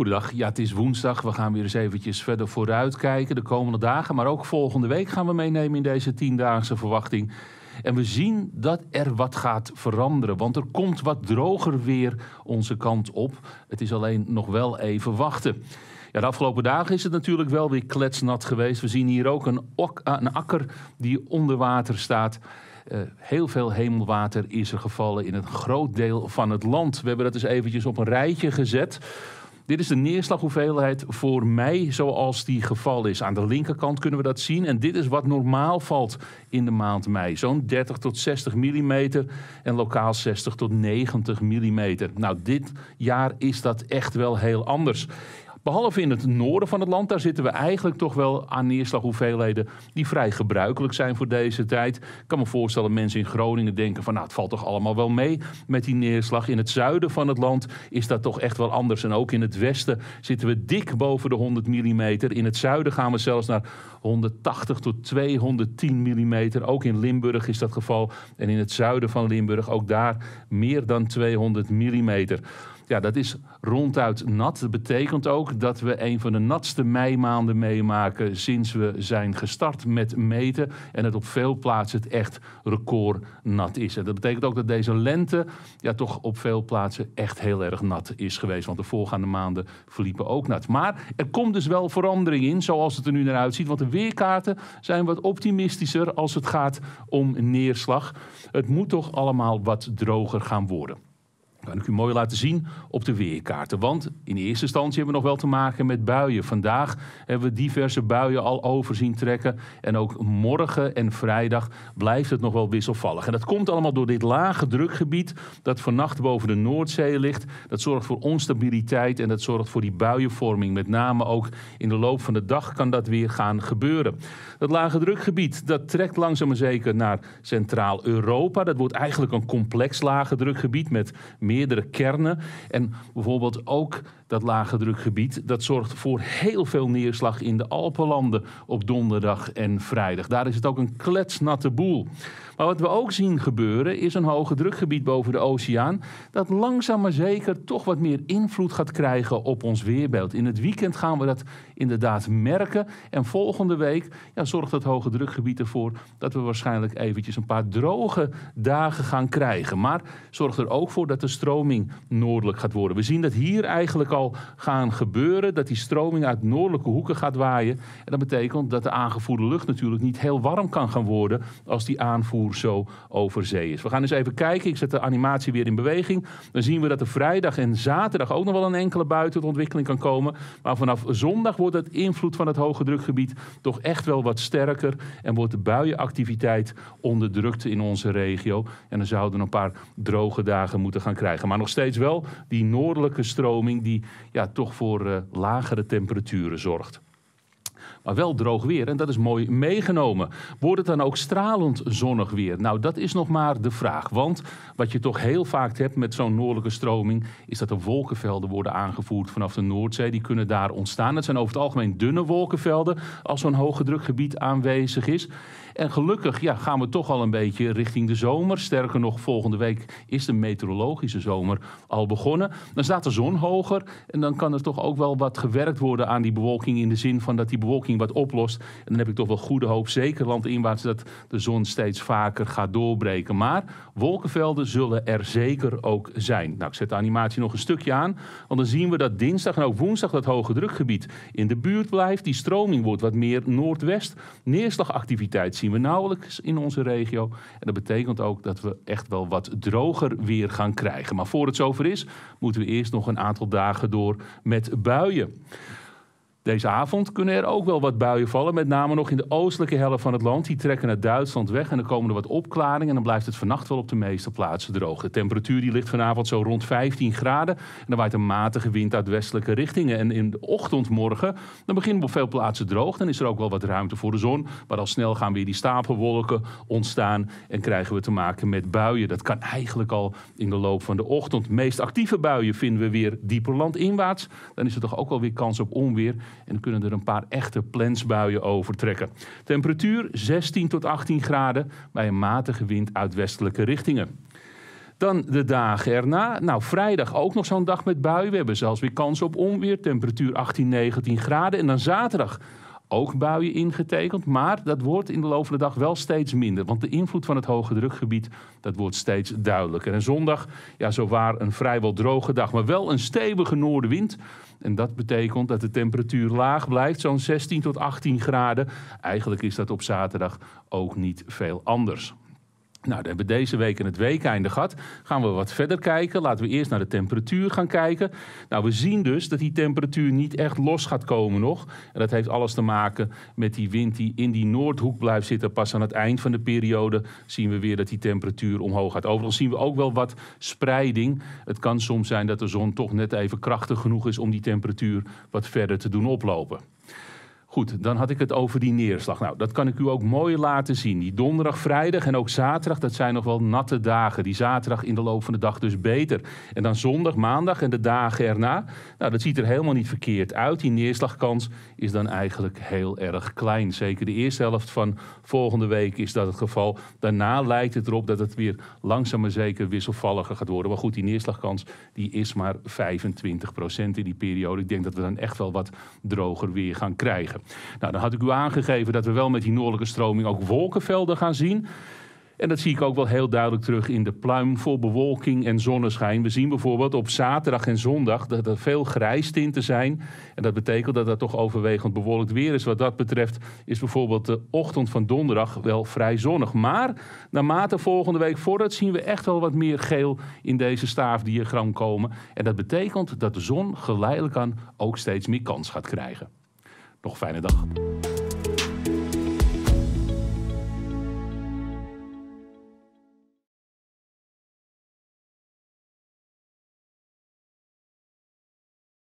Goedendag. Ja, het is woensdag. We gaan weer eens eventjes verder vooruitkijken de komende dagen. Maar ook volgende week gaan we meenemen in deze 10-daagse verwachting. En we zien dat er wat gaat veranderen. Want er komt wat droger weer onze kant op. Het is alleen nog wel even wachten. Ja, de afgelopen dagen is het natuurlijk wel weer kletsnat geweest. We zien hier ook een akker die onder water staat. Heel veel hemelwater is er gevallen in een groot deel van het land. We hebben dat eens eventjes op een rijtje gezet. Dit is de neerslaghoeveelheid voor mei zoals die geval is. Aan de linkerkant kunnen we dat zien. En dit is wat normaal valt in de maand mei. Zo'n 30 tot 60 mm en lokaal 60 tot 90 mm. Nou, dit jaar is dat echt wel heel anders. Behalve in het noorden van het land, daar zitten we eigenlijk toch wel aan neerslaghoeveelheden die vrij gebruikelijk zijn voor deze tijd. Ik kan me voorstellen mensen in Groningen denken van nou, het valt toch allemaal wel mee met die neerslag. In het zuiden van het land is dat toch echt wel anders. En ook in het westen zitten we dik boven de 100 mm. In het zuiden gaan we zelfs naar 180 tot 210 mm. Ook in Limburg is dat geval. En in het zuiden van Limburg ook daar meer dan 200 mm. Ja, dat is ronduit nat. Dat betekent ook dat we een van de natste meimaanden meemaken sinds we zijn gestart met meten. En dat op veel plaatsen het echt recordnat is. En dat betekent ook dat deze lente ja, toch op veel plaatsen echt heel erg nat is geweest. Want de voorgaande maanden verliepen ook nat. Maar er komt dus wel verandering in, zoals het er nu naar uitziet. Want de weerkaarten zijn wat optimistischer als het gaat om neerslag. Het moet toch allemaal wat droger gaan worden. Dat kan ik u mooi laten zien op de weerkaarten. Want in eerste instantie hebben we nog wel te maken met buien. Vandaag hebben we diverse buien al over zien trekken. En ook morgen en vrijdag blijft het nog wel wisselvallig. En dat komt allemaal door dit lage drukgebied dat vannacht boven de Noordzee ligt. Dat zorgt voor onstabiliteit en dat zorgt voor die buienvorming. Met name ook in de loop van de dag kan dat weer gaan gebeuren. Dat lage drukgebied dat trekt langzaam maar zeker naar Centraal-Europa. Dat wordt eigenlijk een complex lage drukgebied met meerdere kernen en bijvoorbeeld ook dat lage drukgebied. Dat zorgt voor heel veel neerslag in de Alpenlanden op donderdag en vrijdag. Daar is het ook een kletsnatte boel. Maar wat we ook zien gebeuren is een hoge drukgebied boven de oceaan dat langzaam maar zeker toch wat meer invloed gaat krijgen op ons weerbeeld. In het weekend gaan we dat inderdaad merken en volgende week ja, zorgt dat hoge drukgebied ervoor dat we waarschijnlijk eventjes een paar droge dagen gaan krijgen. Maar zorgt er ook voor dat de stroming noordelijk gaat worden. We zien dat hier eigenlijk al gaan gebeuren, dat die stroming uit noordelijke hoeken gaat waaien. En dat betekent dat de aangevoerde lucht natuurlijk niet heel warm kan gaan worden als die aanvoer zo over zee is. We gaan eens even kijken. Ik zet de animatie weer in beweging. Dan zien we dat er vrijdag en zaterdag ook nog wel een enkele bui tot ontwikkeling kan komen. Maar vanaf zondag wordt het invloed van het hoge drukgebied toch echt wel wat sterker en wordt de buienactiviteit onderdrukt in onze regio. En dan zouden een paar droge dagen moeten gaan krijgen. Maar nog steeds wel die noordelijke stroming die ja, toch voor lagere temperaturen zorgt. Maar wel droog weer en dat is mooi meegenomen. Wordt het dan ook stralend zonnig weer? Nou, dat is nog maar de vraag. Want wat je toch heel vaak hebt met zo'n noordelijke stroming is dat er wolkenvelden worden aangevoerd vanaf de Noordzee. Die kunnen daar ontstaan. Het zijn over het algemeen dunne wolkenvelden als zo'n hoge drukgebied aanwezig is. En gelukkig ja, gaan we toch al een beetje richting de zomer. Sterker nog, volgende week is de meteorologische zomer al begonnen. Dan staat de zon hoger en dan kan er toch ook wel wat gewerkt worden aan die bewolking in de zin van dat die bewolking wat oplost. En dan heb ik toch wel goede hoop, zeker landinwaarts, dat de zon steeds vaker gaat doorbreken. Maar wolkenvelden zullen er zeker ook zijn. Nou, ik zet de animatie nog een stukje aan, want dan zien we dat dinsdag en ook woensdag dat hoge drukgebied in de buurt blijft. Die stroming wordt wat meer noordwest. Neerslagactiviteit zien we nauwelijks in onze regio. En dat betekent ook dat we echt wel wat droger weer gaan krijgen. Maar voor het zover is, moeten we eerst nog een aantal dagen door met buien. Deze avond kunnen er ook wel wat buien vallen, met name nog in de oostelijke helft van het land. Die trekken naar Duitsland weg en dan komen er wat opklaringen en dan blijft het vannacht wel op de meeste plaatsen droog. De temperatuur die ligt vanavond zo rond 15 graden en dan waait een matige wind uit westelijke richtingen. En in de ochtend morgen, dan beginnen we op veel plaatsen droog. Dan is er ook wel wat ruimte voor de zon, maar al snel gaan weer die stapelwolken ontstaan en krijgen we te maken met buien. Dat kan eigenlijk al in de loop van de ochtend. De meest actieve buien vinden we weer dieper landinwaarts. Dan is er toch ook wel weer kans op onweer. En dan kunnen er een paar echte plensbuien overtrekken. Temperatuur 16 tot 18 graden bij een matige wind uit westelijke richtingen. Dan de dagen erna. Nou, vrijdag ook nog zo'n dag met buien. We hebben zelfs weer kans op onweer. Temperatuur 18, 19 graden. En dan zaterdag ook buien ingetekend. Maar dat wordt in de loop van de dag wel steeds minder. Want de invloed van het hoge drukgebied, dat wordt steeds duidelijker. En zondag, ja, zowaar een vrijwel droge dag. Maar wel een stevige noordenwind. En dat betekent dat de temperatuur laag blijft, zo'n 16 tot 18 graden. Eigenlijk is dat op zaterdag ook niet veel anders. Nou, dan hebben we deze week en het weekeinde gehad. Gaan we wat verder kijken. Laten we eerst naar de temperatuur gaan kijken. Nou, we zien dus dat die temperatuur niet echt los gaat komen nog. En dat heeft alles te maken met die wind die in die noordhoek blijft zitten. Pas aan het eind van de periode zien we weer dat die temperatuur omhoog gaat. Overigens zien we ook wel wat spreiding. Het kan soms zijn dat de zon toch net even krachtig genoeg is om die temperatuur wat verder te doen oplopen. Goed, dan had ik het over die neerslag. Nou, dat kan ik u ook mooi laten zien. Die donderdag, vrijdag en ook zaterdag, dat zijn nog wel natte dagen. Die zaterdag in de loop van de dag dus beter. En dan zondag, maandag en de dagen erna. Nou, dat ziet er helemaal niet verkeerd uit. Die neerslagkans is dan eigenlijk heel erg klein. Zeker de eerste helft van volgende week is dat het geval. Daarna lijkt het erop dat het weer langzaam maar zeker wisselvalliger gaat worden. Maar goed, die neerslagkans die is maar 25% in die periode. Ik denk dat we dan echt wel wat droger weer gaan krijgen. Nou, dan had ik u aangegeven dat we wel met die noordelijke stroming ook wolkenvelden gaan zien. En dat zie ik ook wel heel duidelijk terug in de pluim voor bewolking en zonneschijn. We zien bijvoorbeeld op zaterdag en zondag dat er veel grijstinten zijn. En dat betekent dat dat toch overwegend bewolkt weer is. Wat dat betreft is bijvoorbeeld de ochtend van donderdag wel vrij zonnig. Maar naarmate volgende week voordat zien we echt wel wat meer geel in deze staafdiagram komen. En dat betekent dat de zon geleidelijk aan ook steeds meer kans gaat krijgen. Nog fijne dag.